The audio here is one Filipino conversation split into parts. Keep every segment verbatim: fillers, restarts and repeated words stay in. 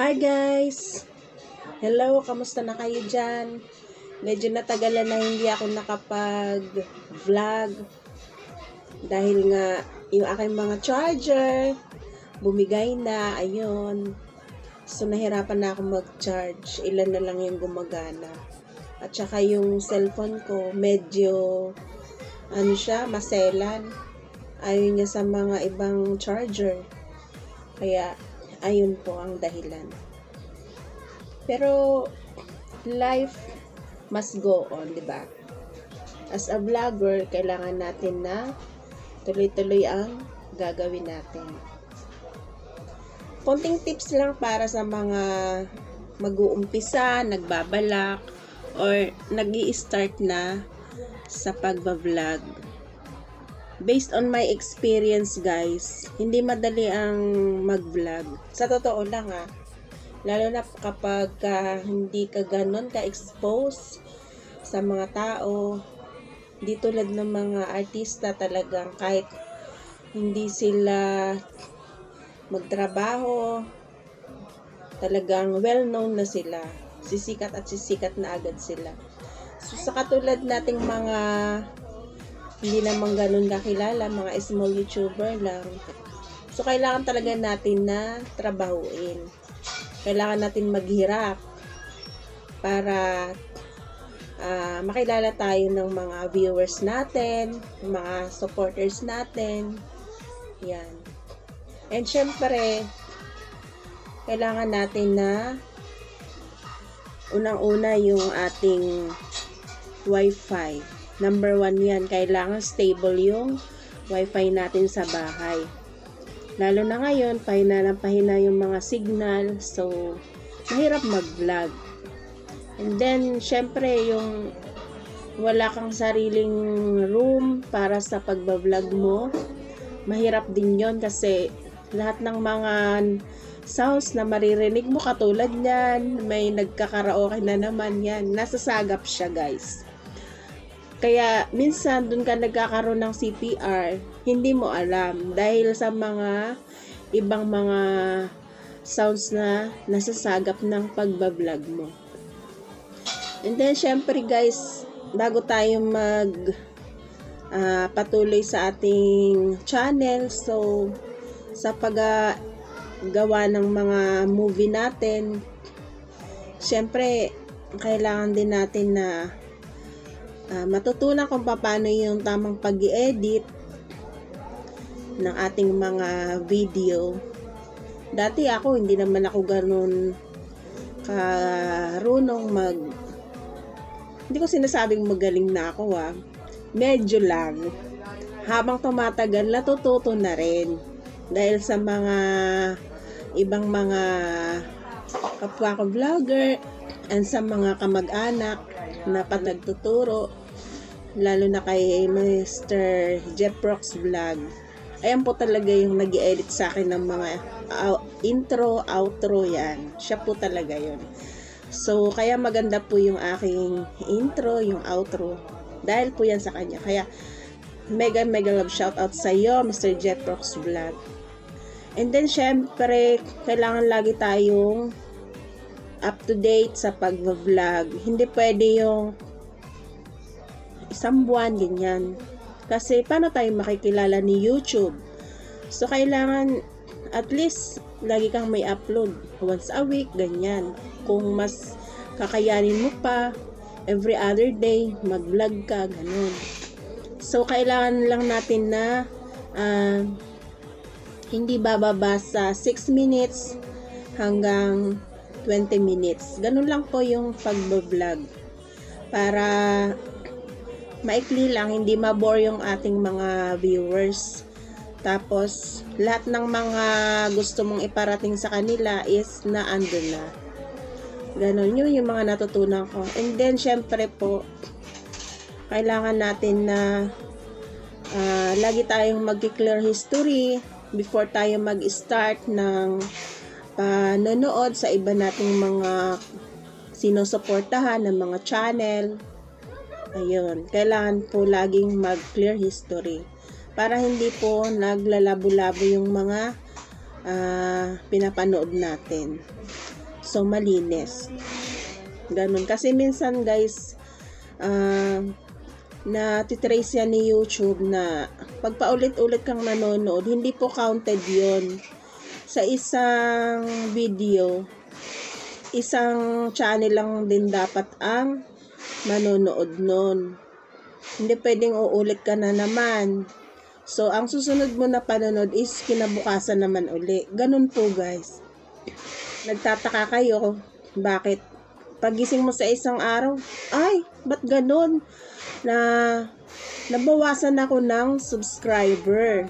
Hi guys! Hello! Kamusta na kayo dyan? Medyo natagalan na hindi ako nakapag-vlog dahil nga yung aking mga charger bumigay na, ayun. So nahirapan na ako mag-charge. Ilan na lang yung gumagana. At saka yung cellphone ko medyo ano siya, maselan. Ayun niya sa mga ibang charger. Kaya ayun po ang dahilan. Pero life must go on, di ba? As a vlogger, kailangan natin na tuloy-tuloy ang gagawin natin. Konting tips lang para sa mga mag-uumpisa, nagbabalak, or nag-i-start na sa pagba-vlog. Based on my experience guys, hindi madali ang mag-vlog. Sa totoo lang ha, lalo na kapag uh, hindi ka ganon ka-expose sa mga tao. Di tulad ng mga artista talagang kahit hindi sila magtrabaho, talagang well-known na sila. Sisikat at sisikat na agad sila. So sa katulad nating mga hindi naman ganun kakilala, mga small YouTuber lang. So, kailangan talaga natin na trabahuin. Kailangan natin maghirap para uh, makilala tayo ng mga viewers natin, mga supporters natin. Yan. And syempre, kailangan natin na unang-una yung ating Wi-Fi. Number one yan, kailangan stable yung wifi natin sa bahay. Lalo na ngayon, pahina ng pahina yung mga signal. So, mahirap mag-vlog. And then, syempre, yung wala kang sariling room para sa pagbablog mo, mahirap din yon kasi lahat ng mga sounds na maririnig mo katulad yan, may nagkakaraoke na naman yan. Nasasagap siya guys. Kaya minsan doon ka nagkakaroon ng C P R, hindi mo alam dahil sa mga ibang mga sounds na nasasagap ng pagbablog mo. And then syempre guys, bago tayo mag uh, patuloy sa ating channel, so sa paggawa ng mga movie natin, syempre kailangan din natin na Uh, matutunan kung paano yung tamang pag-i-edit ng ating mga video. Dati ako, hindi naman ako ganun karunong mag... Hindi ko sinasabing magaling na ako ha. Medyo lang. Habang tumatagal, natututo na rin. Dahil sa mga ibang mga kapwa ko vlogger and sa mga kamag-anak na pag nagtuturo, lalo na kay Mister Jetrox Vlog. Ayan po talaga yung nag-i-edit sa akin ng mga intro, outro yan. Siya po talaga yun. So, kaya maganda po yung aking intro, yung outro. Dahil po yan sa kanya. Kaya, mega mega love shoutout sa iyo, Mister Jetrox Vlog. And then, syempre, kailangan lagi tayong up to date sa pag-vlog. Hindi pwede yung isang buwan, ganyan. Kasi, paano tayo makikilala ni YouTube? So, kailangan at least, lagi kang may upload. Once a week, ganyan. Kung mas kakayanin mo pa, every other day, mag-vlog ka, ganun. So, kailangan lang natin na uh, hindi bababa sa six minutes hanggang twenty minutes. Ganun lang po yung pagbablog. Para maikli lang, hindi mabore yung ating mga viewers. Tapos, lahat ng mga gusto mong iparating sa kanila is na andun na. Ganun yun yung mga natutunan ko. And then, syempre po, kailangan natin na uh, lagi tayong mag-clear history before tayo mag-start ng panonood sa iba nating mga sinusuportahan ng mga channel. Ayun, kailangan po laging mag-clear history para hindi po naglalabo-labo yung mga uh, pinapanood natin. So, malinis. Ganun. Kasi minsan, guys, uh, natitrace yan ni YouTube na pagpaulit-ulit kang nanonood, hindi po counted yon. Sa isang video, isang channel lang din dapat ang manonood nun. Hindi pwedeng uulit ka na naman. So, ang susunod mo na panonood is kinabukasan naman uli. Ganun po, guys. Nagtataka kayo, bakit? Pagising mo sa isang araw, ay, ba't ganun? Na, nabawasan ako ng subscriber.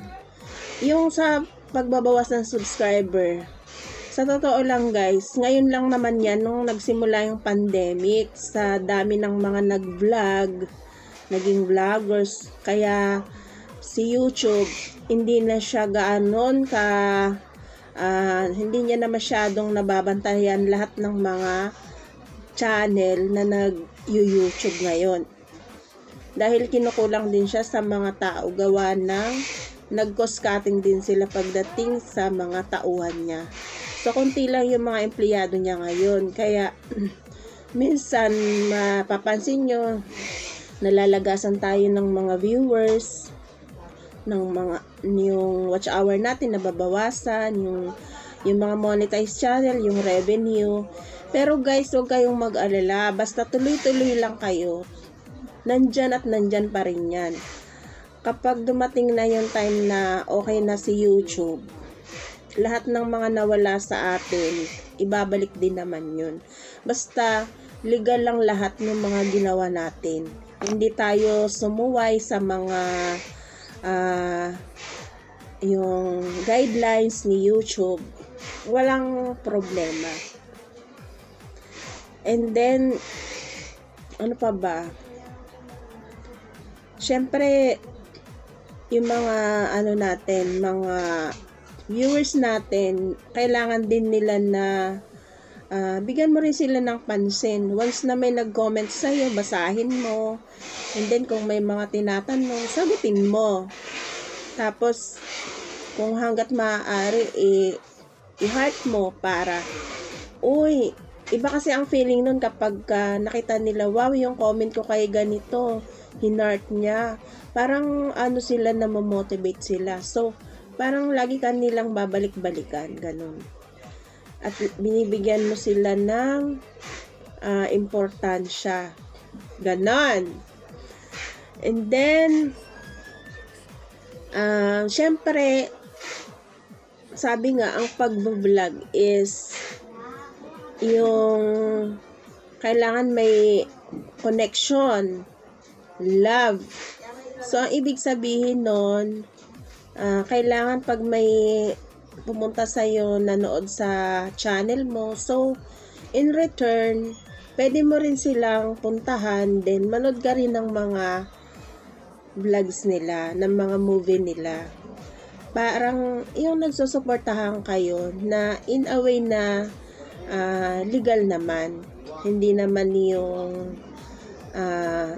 Yung sa pagbabawas ng subscriber, sa totoo lang guys, ngayon lang naman yan, nung nagsimula yung pandemic, sa dami ng mga nag-vlog, naging vloggers, kaya si YouTube, hindi na siya gaanon ka, uh, hindi niya na masyadong nababantayan lahat ng mga channel na nag-YouTube ngayon. Dahil kinukulang din siya sa mga tao, gawa ng nag-cost-cutting din sila pagdating sa mga tauhan niya. So, konti lang yung mga empleyado niya ngayon. Kaya, minsan, mapapansin nyo, nalalagasan tayo ng mga viewers, ng mga, yung watch hour natin, nababawasan, yung, yung mga monetized channel, yung revenue. Pero guys, huwag kayong mag-alala. Basta tuloy-tuloy lang kayo. Nandyan at nandyan pa rin yan. Kapag dumating na yung time na okay na si YouTube, lahat ng mga nawala sa atin, ibabalik din naman yun. Basta, legal lang lahat ng mga ginawa natin. Hindi tayo sumuway sa mga uh, yung guidelines ni YouTube. Walang problema. And then, ano pa ba? Siyempre, yung mga ano natin, mga viewers natin, kailangan din nila na uh, bigyan mo rin sila ng pansin. Once na may nag-comment sa'yo, basahin mo. And then, kung may mga tinatanong, sagutin mo. Tapos, kung hanggat maaari, eh, i-heart mo para, uy, iba kasi ang feeling nun kapag uh, nakita nila, wow, yung comment ko kay ganito, hinart niya. Parang, ano sila, na mamotivate sila. So, parang lagi ka nilang babalik-balikan, ganun. At binibigyan mo sila ng uh, importansya. Ganun. And then, uh, syempre, sabi nga, ang pag-vlog is yung kailangan may connection, love. So, ang ibig sabihin nun, Uh, kailangan pag may pumunta sa'yo, nanood sa channel mo, so in return, pwede mo rin silang puntahan, then manood ka rin ng mga vlogs nila, ng mga movie nila. Parang yung nagsusuportahan kayo na in a way na uh, legal naman. Hindi naman yung uh,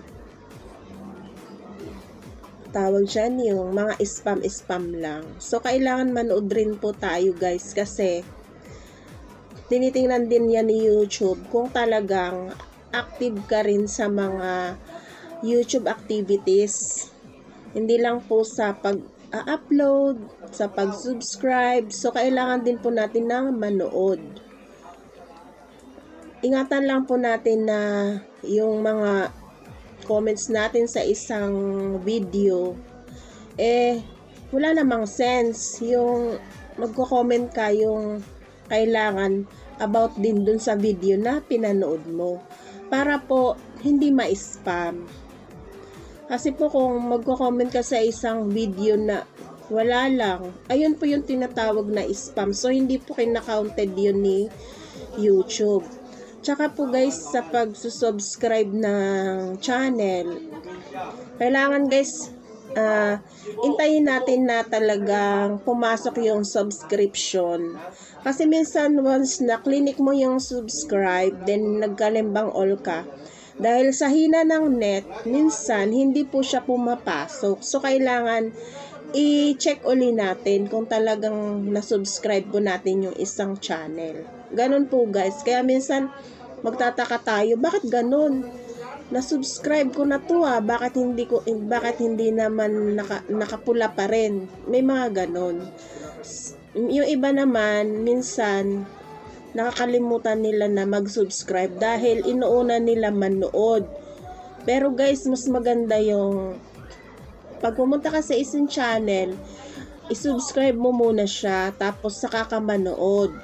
tawag dyan yung mga spam-spam lang. So, kailangan manood rin po tayo guys kasi tinitingnan din yan ni YouTube kung talagang active ka rin sa mga YouTube activities. Hindi lang po sa pag-upload, sa pag-subscribe. So, kailangan din po natin ng manood. Ingatan lang po natin na yung mga comments natin sa isang video, eh, wala namang sense yung magko-comment ka yung kailangan about din dun sa video na pinanood mo. Para po, hindi ma-spam. Kasi po kung magko-comment ka sa isang video na wala lang, ayun po yung tinatawag na spam. So, hindi po kinakaunted yun ni YouTube. Tsaka po guys, sa pagsusubscribe ng channel, kailangan guys, uh, intayin natin na talagang pumasok yung subscription. Kasi minsan once na-clinic mo yung subscribe, then nagkalimbang all ka. Dahil sa hina ng net, minsan hindi po siya pumapasok. So kailangan i-check uli natin kung talagang nasubscribe po natin yung isang channel. Ganon po guys. Kaya minsan magtataka tayo, bakit ganon? Na-subscribe ko na to ah, bakit hindi ko bakit hindi naman naka, nakapula pa rin. May mga ganon. Yung iba naman minsan nakakalimutan nila na mag-subscribe dahil inuuna nila manood. Pero guys, mas maganda yung pag pumunta ka sa isang channel, isubscribe mo muna siya tapos saka ka manood.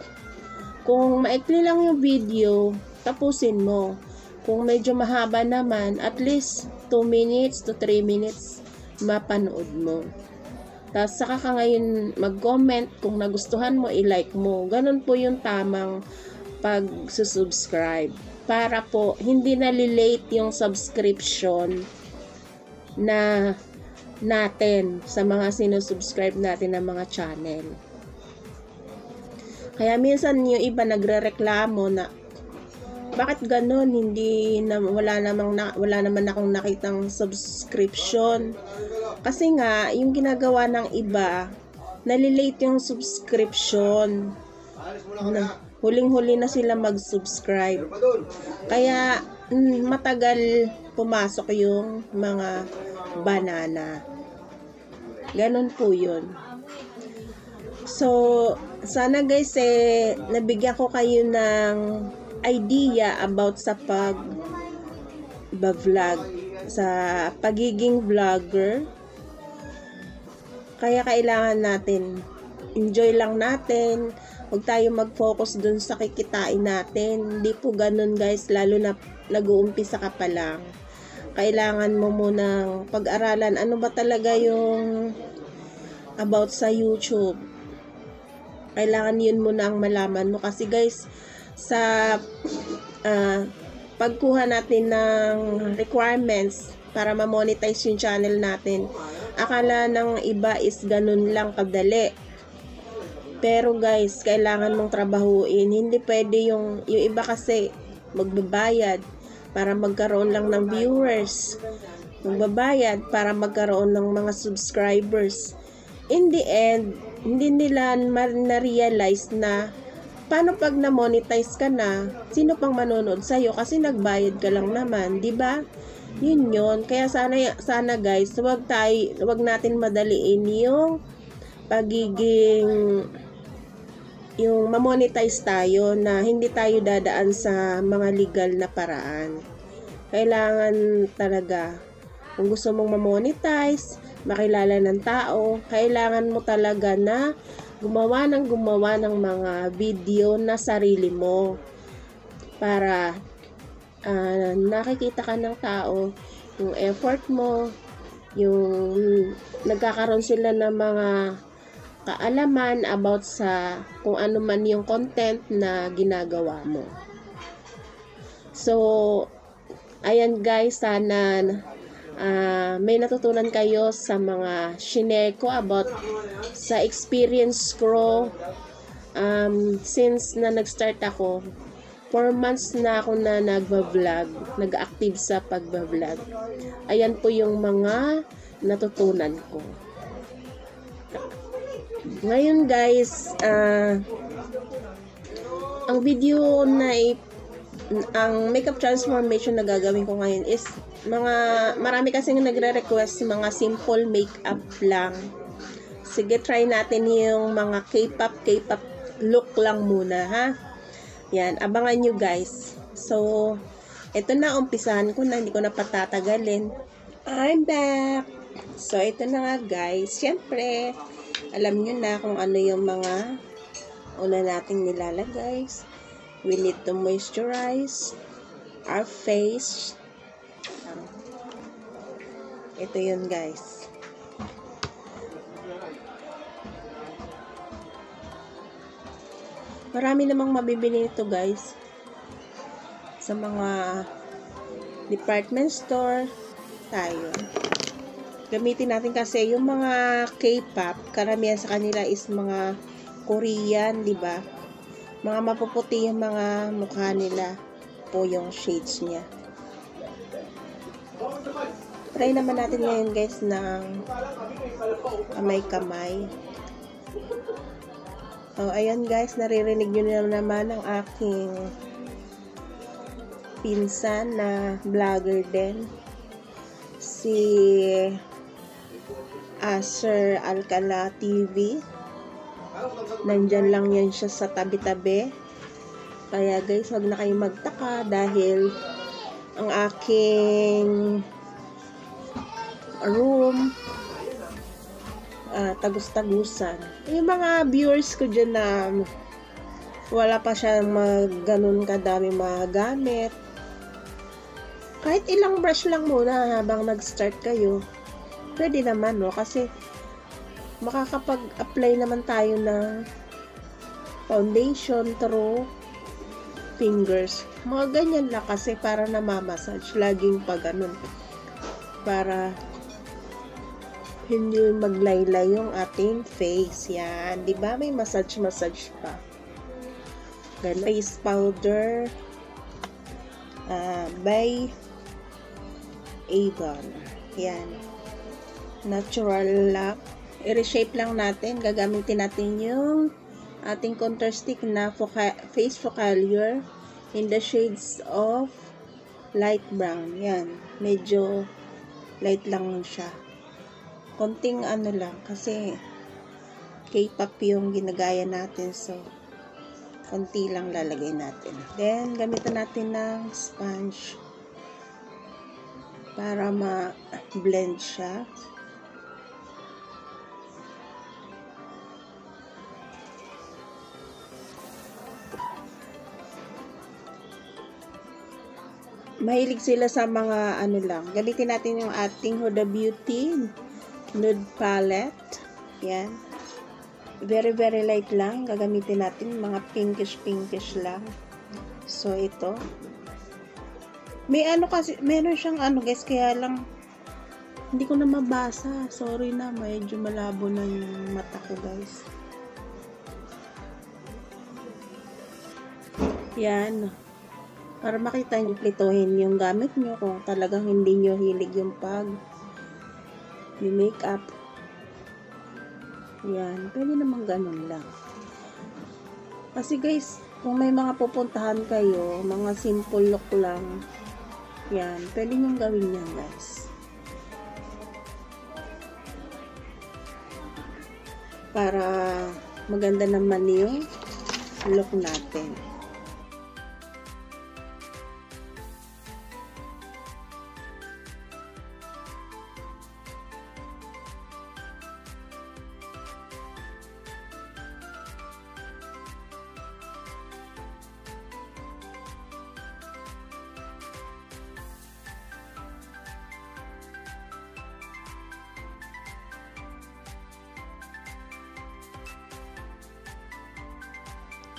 Kung maikli lang yung video, tapusin mo. Kung medyo mahaba naman, at least two minutes to three minutes mapanood mo. Tapos saka ka ngayon mag-comment, kung nagustuhan mo, i-like mo. Ganun po yung tamang pag-subscribe. Para po hindi nalilate yung subscription na natin sa mga sinusubscribe natin ng mga channel. Kaya minsan yung iba nagrereklamo na bakit ganon, hindi na, wala namang na, wala naman akong nakitang subscription. Kasi nga yung ginagawa ng iba, nalilate yung subscription. Na, huling-huli na sila mag-subscribe. Kaya mm, matagal pumasok yung mga banana. Ganon po yun. So, sana guys eh, nabigyan ko kayo ng idea about sa pag ba vlog, sa pagiging vlogger. Kaya kailangan natin, enjoy lang natin, huwag tayo mag-focus dun sa kikitain natin. Hindi po ganun guys, lalo na nag-uumpisa ka pa lang. Kailangan mo munang pag-aralan, ano ba talaga yung about sa YouTube. Kailangan yun muna ang malaman mo. Kasi guys, sa uh, pagkuha natin ng requirements para ma-monetize yung channel natin, akala ng iba is ganun lang kadali. Pero guys, kailangan mong trabahuin. Hindi pwede yung, yung iba kasi magbabayad para magkaroon lang ng viewers. Magbabayad para magkaroon ng mga subscribers. In the end, hindi nila na-realize na paano pag na-monetize ka na, sino pang manonood sa'yo kasi nagbayad ka lang naman, di ba? Yun yun. Kaya sana, sana guys, wag, tayo, wag natin madaliin yung pagiging yung ma-monetize tayo na hindi tayo dadaan sa mga legal na paraan. Kailangan talaga, kung gusto mong ma-monetize, makilala ng tao, kailangan mo talaga na gumawa ng gumawa ng mga video na sarili mo para uh, nakikita ka ng tao yung effort mo, yung nagkakaroon sila ng mga kaalaman about sa kung ano man yung content na ginagawa mo. So ayan guys, sana Uh, may natutunan kayo sa mga shinare ko about sa experience ko um, since na nag-start ako. four months na ako na nagba-vlog, nag-active sa pagba-vlog. Ayan po yung mga natutunan ko. Ngayon guys, uh, ang video na ip ang makeup transformation na gagawin ko ngayon is mga marami kasi nagre-request mga simple makeup lang. Sige, try natin yung mga K-pop K-pop look lang muna ha. Yan, abangan nyo guys. So, ito na, umpisahan ko na, hindi ko na patatagalin. I'm back. So, ito na nga guys. Siyempre, alam nyo na kung ano yung mga una nating nilalagay. We need to moisturize our face. Ito yun guys. Marami namang mabibili ito guys sa mga department store tayo. Gamitin natin kasi yung mga K-pop, karamihan sa kanila is mga Korean, di ba? Mga mapuputi yung mga mukha nila po yung shades niya. Try naman natin ngayon guys ng kamay-kamay. Oh, ayan guys, naririnig nyo na naman ang aking pinsan na vlogger din. Si Asher Alcala T V. Nandyan lang yan siya sa tabi-tabi. Kaya guys, huwag na kayo magtaka dahil ang aking room Uh, tagus-tagusan. Yung mga viewers ko dyan na wala pa siya mag ganun kadami mga gamit. Kahit ilang brush lang muna habang nag-start kayo. Pwede naman, no? Kasi makakapag-apply naman tayo ng foundation through fingers. Mga ganyan lang kasi para namamassage. Laging pa ganun. Para hindi maglaylay yung ating face. Yan. Diba? May massage-massage pa. Ganun. Face powder uh, by Avon. Yan. Natural lock. I-reshape lang natin. Gagamitin natin yung ating contour stick na foca face focalier in the shades of light brown. Yan. Medyo light lang siya. Konting ano lang kasi K-pop yung ginagaya natin, so konti lang lalagay natin. Then gamitan natin ng sponge para ma-blend siya. Mahilig sila sa mga ano lang. Gamitin natin yung ating Huda Beauty nude palette. Yan. Very very light lang. Gagamitin natin mga pinkish pinkish lang. So ito. May ano kasi, meron siyang ano guys, kaya lang hindi ko na mabasa. Sorry na, medyo malabo na yung mata ko guys. Yan. Para makita nyo, plituhin yung gamit nyo kung talagang hindi nyo hilig yung pag may makeup. Yan. Pwede naman ganun lang. Kasi guys, kung may mga pupuntahan kayo, mga simple look lang. Yan. Pwede niyong gawin yan guys. Para maganda naman yung look natin.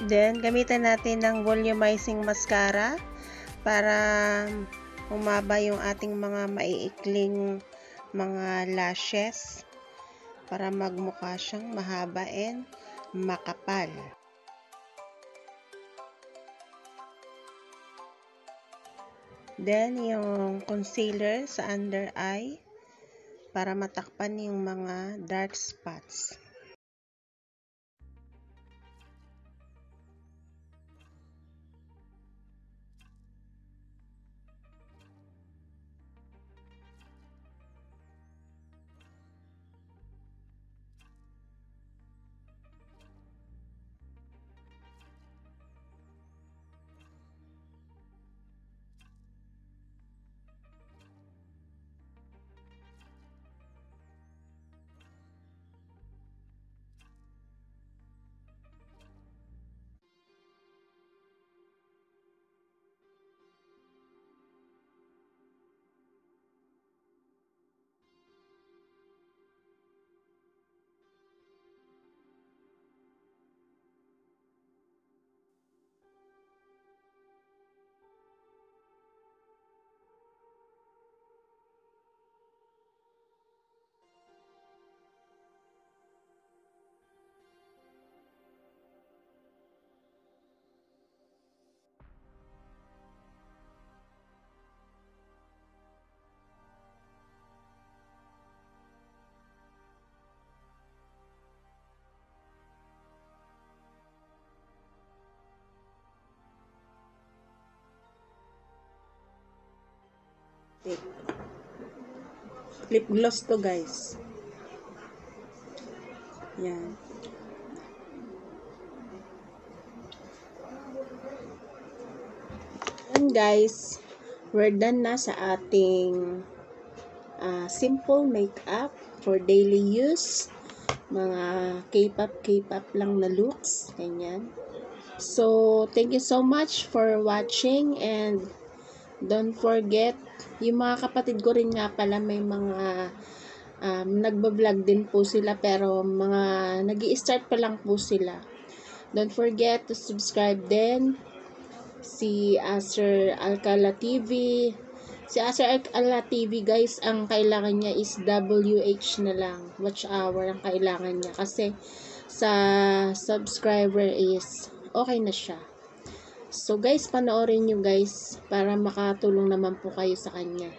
Then, gamitan natin ng volumizing mascara para umaba yung ating mga maiikling mga lashes para magmukha siyang mahaba and makapal. Then, yung concealer sa under eye para matakpan yung mga dark spots. lipstick. Lip gloss to, guys. Yan. And guys, we're done na sa ating uh, simple makeup for daily use. Mga K-pop, K-pop lang na looks. Ganyan. So, thank you so much for watching, and don't forget, yung mga kapatid ko rin nga pala, may mga um, nagbablog din po sila, pero mga nag-i-start pa lang po sila. Don't forget to subscribe din. Si Asher Alcala T V. Si Asher Alcala T V, guys, ang kailangan niya is W H na lang. Watch hour ang kailangan niya. Kasi sa subscriber is okay na siya. So, guys, panoorin nyo, guys, para makatulong naman po kayo sa kanya.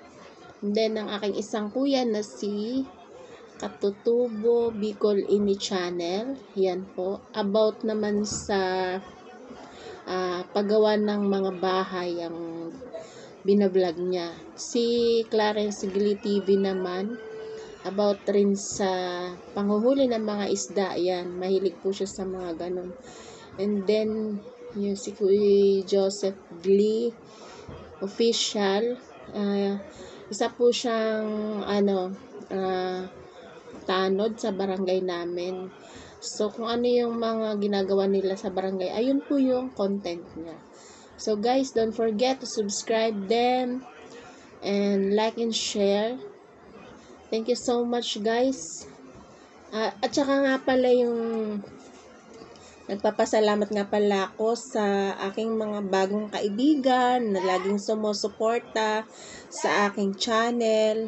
And then, ang aking isang kuya na si Katutubo Bicol Ini Channel. Yan po. About naman sa uh, paggawa ng mga bahay ang binablog niya. Si Clarence Glee T V naman. About rin sa panguhuli ng mga isda. Yan. Mahilig po siya sa mga ganun. And then, yung si Kuya Joseph Glee Official, uh, isa po siyang ano, uh, tanod sa barangay namin. So, kung ano yung mga ginagawa nila sa barangay, ayun po yung content niya. So, guys, don't forget to subscribe them and like and share. Thank you so much, guys. Uh, at saka nga pala yung nagpapasalamat nga pala ako sa aking mga bagong kaibigan na laging sumusuporta sa aking channel.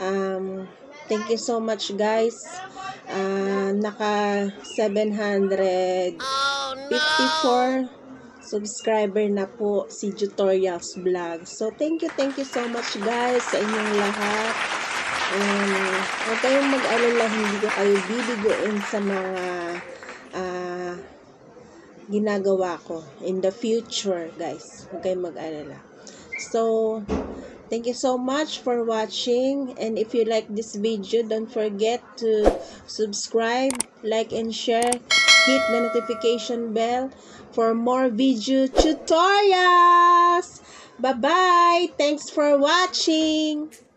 Um, thank you so much, guys. Uh, naka seven hundred fifty-four subscriber na po si Tutorials Vlog. So, thank you, thank you so much, guys, sa inyong lahat. Um, huwag kayong mag-alala, hindi ko kayo bibiguin sa mga ginagawa ko in the future, guys. Huwag kayong mag-alala. So, thank you so much for watching, and if you like this video, don't forget to subscribe, like, and share. Hit the notification bell for more video tutorials. Bye-bye! Thanks for watching!